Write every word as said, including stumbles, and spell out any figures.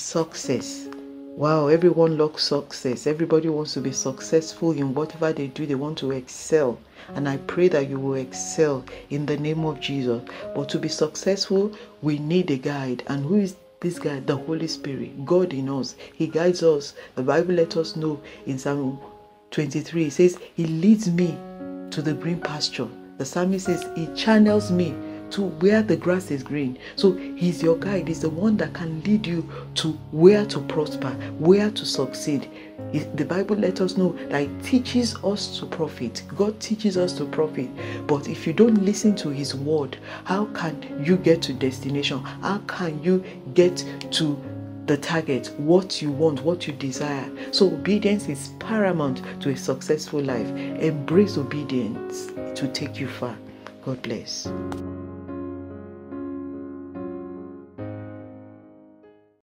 Success. Wow, everyone loves success. Everybody wants to be successful in whatever they do. They want to excel. And I pray that you will excel in the name of Jesus. But to be successful, we need a guide. And who is this guide? The Holy Spirit. God in us. He guides us. The Bible lets us know in Psalm twenty-three. It says, He leads me to the green pasture. The psalmist says, He channels me to where the grass is green. So He's your guide. He's the one that can lead you to where to prosper, where to succeed. The Bible lets us know that it teaches us to profit. God teaches us to profit. But if you don't listen to His word, how can you get to destination? How can you get to the target, what you want, what you desire? So obedience is paramount to a successful life. Embrace obedience to take you far. God bless.